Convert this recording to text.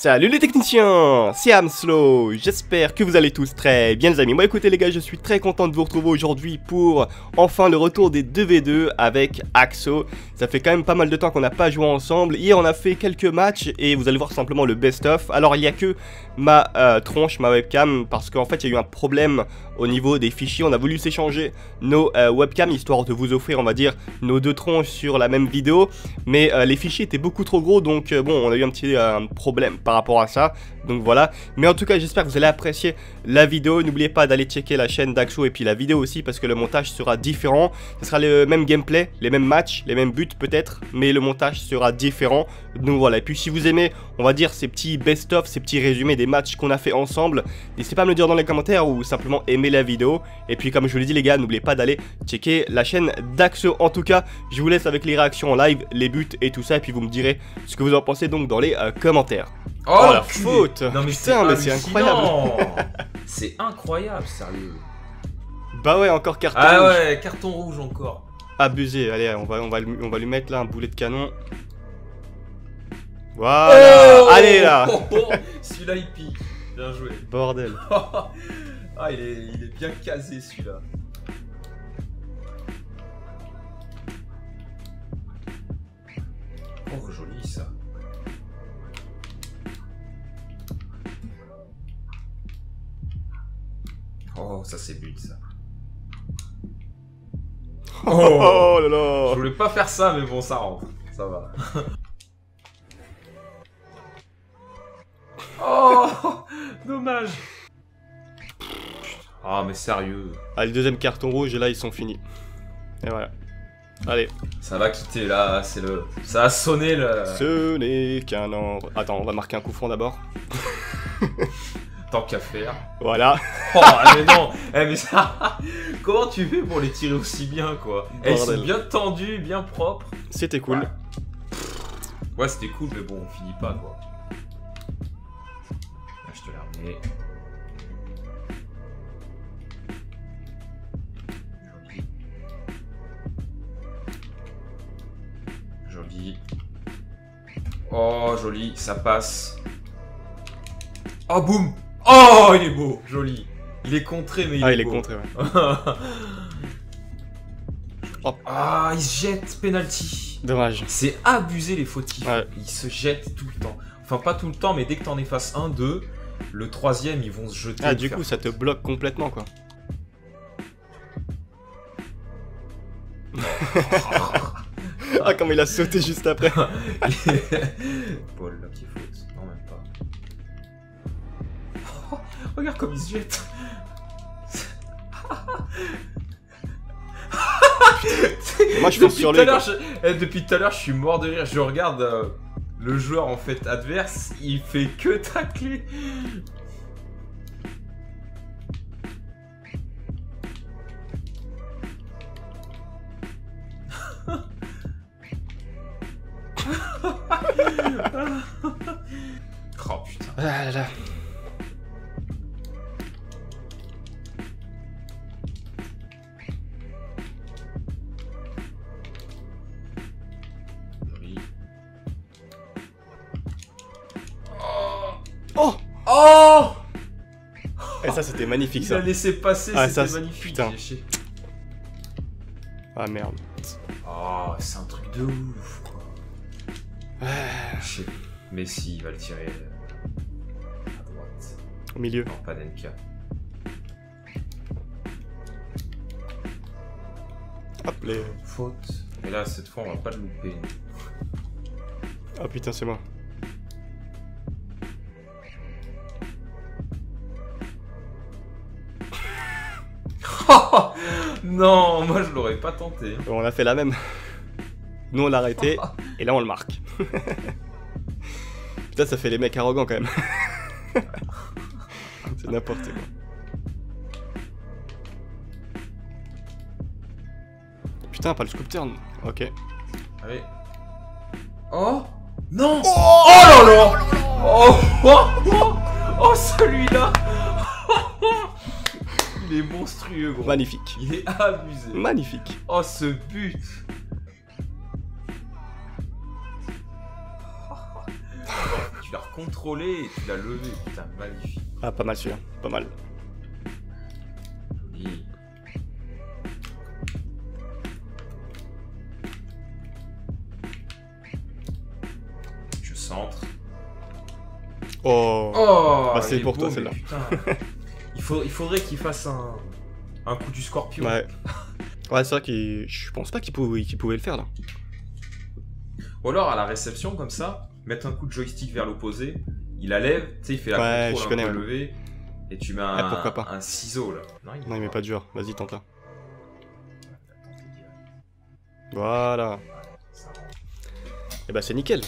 Salut les techniciens, c'est Amslow, j'espère que vous allez tous très bien les amis. Moi écoutez les gars, je suis très content de vous retrouver aujourd'hui pour enfin le retour des 2v2 avec AXO. Ça fait quand même pas mal de temps qu'on n'a pas joué ensemble. Hier on a fait quelques matchs et vous allez voir simplement le best-of. Alors il n'y a que ma tronche, ma webcam, parce qu'en fait il y a eu un problème au niveau des fichiers. On a voulu s'échanger nos webcams, histoire de vous offrir on va dire nos deux tronches sur la même vidéo. Mais les fichiers étaient beaucoup trop gros, donc bon on a eu un petit problème par rapport à ça, donc voilà. Mais en tout cas j'espère que vous allez apprécier la vidéo. N'oubliez pas d'aller checker la chaîne d'AXO et puis la vidéo aussi, parce que le montage sera différent. Ce sera le même gameplay, les mêmes matchs, les mêmes buts peut-être, mais le montage sera différent, donc voilà. Et puis si vous aimez on va dire ces petits best-of, ces petits résumés des matchs qu'on a fait ensemble, n'hésitez pas à me le dire dans les commentaires ou simplement aimer la vidéo. Et puis comme je vous l'ai dit les gars, n'oubliez pas d'aller checker la chaîne d'AXO. En tout cas je vous laisse avec les réactions en live, les buts et tout ça, et puis vous me direz ce que vous en pensez donc dans les commentaires. Oh, oh la faute! Non mais c'est incroyable! C'est incroyable, sérieux! Bah ouais, encore carton rouge! Ah ouais, carton rouge encore! Abusé, allez, on va lui mettre là un boulet de canon. Voilà! Oh allez là! Oh, oh, celui-là il pique! Bien joué! Bordel! Ah, il est bien casé celui-là! Oh, joli ça! Oh, ça c'est but ça. Oh là là. Je voulais pas faire ça, mais bon, ça rentre. Ça va. Oh, dommage. Ah, mais sérieux. Ah, le deuxième carton rouge, et là, ils sont finis. Et voilà. Allez. Ça va quitter là, c'est le. Ça a sonné le. Ce n'est qu'un an. Attends, on va marquer un coup franc d'abord. Tant qu'à faire. Voilà. Oh mais non. Eh, mais ça. Comment tu fais pour les tirer aussi bien quoi? Eh, ils sont bien tendus, bien propres. C'était cool. Ouais, ouais c'était cool mais bon on finit pas quoi. Là je te la remets. Joli. Oh joli, ça passe. Oh boum. Oh, il est beau, joli. Il est contré, mais il est beau. Ah, il est contré, ouais. Ah, il se jette, penalty. Dommage. C'est abusé les fautifs. Ouais. Ils se jettent tout le temps. Enfin, pas tout le temps, mais dès que t'en effaces un, deux, le troisième, ils vont se jeter. Ah, du coup, ça te bloque complètement, quoi. Ah, comme il a sauté juste après. Paul, là, qui est faute. Non, même pas. Regarde comme il se jette. Moi je pense sur lui. Depuis tout à l'heure je suis mort de rire. Je regarde le joueur en fait adverse. Il fait que tacler. Oh putain. Ah là là. Oh! Et ça c'était magnifique ça. Il a laissé passer, ah, c'était magnifique. Putain. Ah merde. Oh, c'est un truc de ouf quoi. Messi il va le tirer à droite. Au milieu. Non, pas Denka. Hop les fautes. Et là cette fois on va pas le louper. Ah oh, putain c'est moi. Non, moi je l'aurais pas tenté. On a fait la même. Nous on l'a arrêté et là on le marque. Putain, ça fait les mecs arrogants quand même. C'est n'importe quoi. Putain, pas le scoop turn. Ok. Allez. Oh non. Oh, oh là là. Oh, oh, oh, oh celui-là. Il est monstrueux, gros. Magnifique. Il est abusé. Magnifique. Oh, ce but. tu l'as recontrôlé et tu l'as levé. Putain, magnifique. Ah, pas mal celui-là. Pas mal. Joli. Je centre. Oh, oh bah, c'est pour beau, toi celle-là. Il faudrait qu'il fasse un coup du scorpion. Ouais, ouais c'est vrai que je pense pas qu'il pouvait le faire là. Ou alors à la réception comme ça, mettre un coup de joystick vers l'opposé, il la lève, tu sais il fait la contrôle, un peu levé, et tu mets un ciseau là. Non il met pas dur, vas-y tente là. Voilà. Et bah c'est nickel.